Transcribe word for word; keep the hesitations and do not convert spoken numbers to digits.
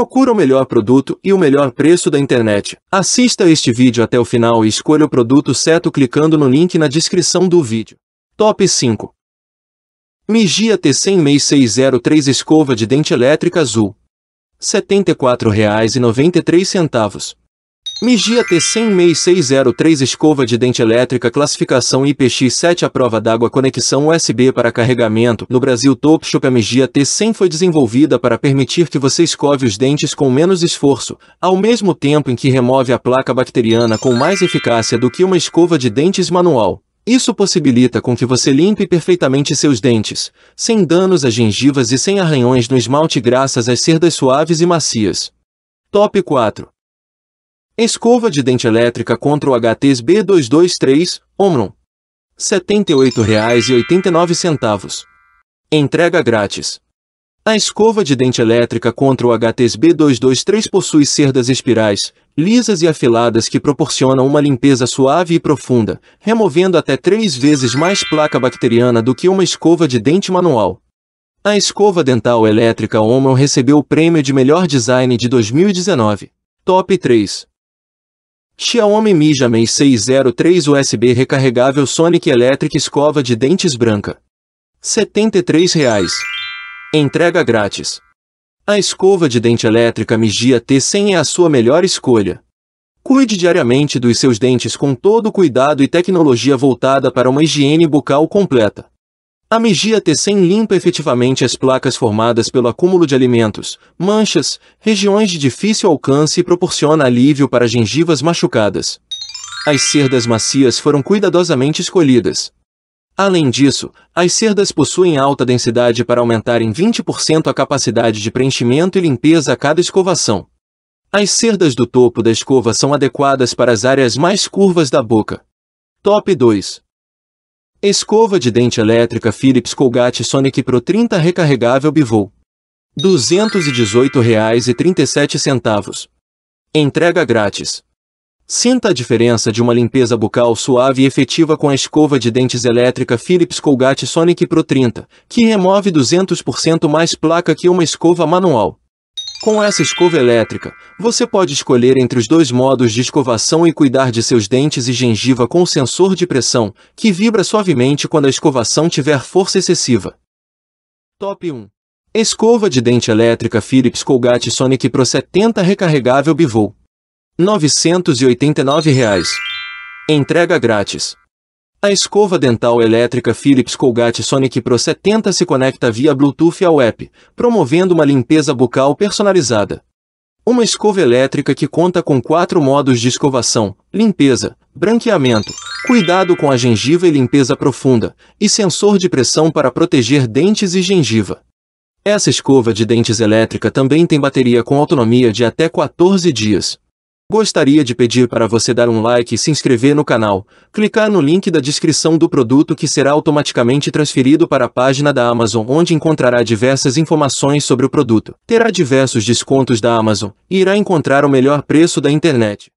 Procura o melhor produto e o melhor preço da internet. Assista este vídeo até o final e escolha o produto certo clicando no link na descrição do vídeo. Top cinco. Mijia T cem M E seis zero três Escova de Dente Elétrica Azul, setenta e quatro reais e noventa e três centavos. Mijia T cem M E seis zero três Escova de Dente Elétrica Classificação I P X sete A prova d'água Conexão U S B para carregamento. No Brasil Top Shop a Mijia T cem foi desenvolvida para permitir que você escove os dentes com menos esforço, ao mesmo tempo em que remove a placa bacteriana com mais eficácia do que uma escova de dentes manual. Isso possibilita com que você limpe perfeitamente seus dentes, sem danos às gengivas e sem arranhões no esmalte graças às cerdas suaves e macias. Top quatro. Escova de dente elétrica contra o H T S B duzentos e vinte e três, Omron, setenta e oito reais e oitenta e nove centavos. Entrega grátis. A escova de dente elétrica contra o H T S B duzentos e vinte e três possui cerdas espirais, lisas e afiladas que proporcionam uma limpeza suave e profunda, removendo até três vezes mais placa bacteriana do que uma escova de dente manual. A escova dental elétrica Omron recebeu o prêmio de melhor design de dois mil e dezenove. Top três. Xiaomi Mijia M E seis zero três U S B Recarregável Sonic Electric Escova de Dentes Branca, setenta e três reais. Entrega grátis. A escova de dente elétrica Mijia T cem é a sua melhor escolha. Cuide diariamente dos seus dentes com todo o cuidado e tecnologia voltada para uma higiene bucal completa. A Mijia T cem limpa efetivamente as placas formadas pelo acúmulo de alimentos, manchas, regiões de difícil alcance e proporciona alívio para gengivas machucadas. As cerdas macias foram cuidadosamente escolhidas. Além disso, as cerdas possuem alta densidade para aumentar em vinte por cento a capacidade de preenchimento e limpeza a cada escovação. As cerdas do topo da escova são adequadas para as áreas mais curvas da boca. Top dois. Escova de dente elétrica Philips Colgate Sonic Pro trinta Recarregável Bivol, duzentos e dezoito reais e trinta e sete centavos. Entrega grátis. Sinta a diferença de uma limpeza bucal suave e efetiva com a escova de dentes elétrica Philips Colgate Sonic Pro trinta, que remove duzentos por cento mais placa que uma escova manual. Com essa escova elétrica, você pode escolher entre os dois modos de escovação e cuidar de seus dentes e gengiva com sensor de pressão, que vibra suavemente quando a escovação tiver força excessiva. Top um. Escova de dente elétrica Philips Colgate Sonic Pro setenta Recarregável Bivol, novecentos e oitenta e nove reais. Entrega grátis. A escova dental elétrica Philips Colgate Sonic Pro setenta se conecta via Bluetooth ao app, promovendo uma limpeza bucal personalizada. Uma escova elétrica que conta com quatro modos de escovação, limpeza, branqueamento, cuidado com a gengiva e limpeza profunda, e sensor de pressão para proteger dentes e gengiva. Essa escova de dentes elétrica também tem bateria com autonomia de até quatorze dias. Gostaria de pedir para você dar um like e se inscrever no canal, clicar no link da descrição do produto que será automaticamente transferido para a página da Amazon, onde encontrará diversas informações sobre o produto, terá diversos descontos da Amazon e irá encontrar o melhor preço da internet.